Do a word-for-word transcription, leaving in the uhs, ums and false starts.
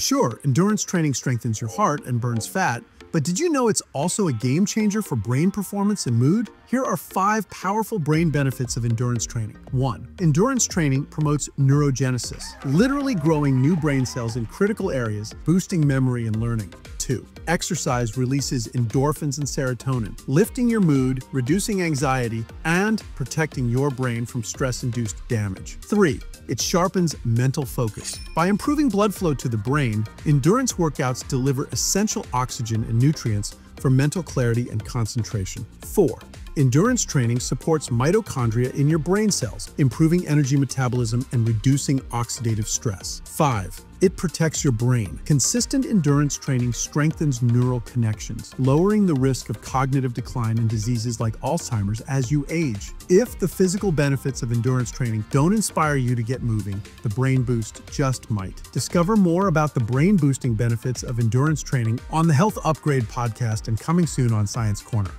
Sure, endurance training strengthens your heart and burns fat, but did you know it's also a game changer for brain performance and mood? Here are five powerful brain benefits of endurance training. One, endurance training promotes neurogenesis, literally growing new brain cells in critical areas, boosting memory and learning. Two, exercise releases endorphins and serotonin, lifting your mood, reducing anxiety, and protecting your brain from stress-induced damage. Three, it sharpens mental focus. By improving blood flow to the brain, endurance workouts deliver essential oxygen and nutrients for mental clarity and concentration. Four, endurance training supports mitochondria in your brain cells, improving energy metabolism and reducing oxidative stress. Five, it protects your brain. Consistent endurance training strengthens neural connections, lowering the risk of cognitive decline and diseases like Alzheimer's as you age. If the physical benefits of endurance training don't inspire you to get moving, the Brain Boost just might. Discover more about the brain boosting benefits of endurance training on the Health Upgrade podcast and coming soon on Science Corner.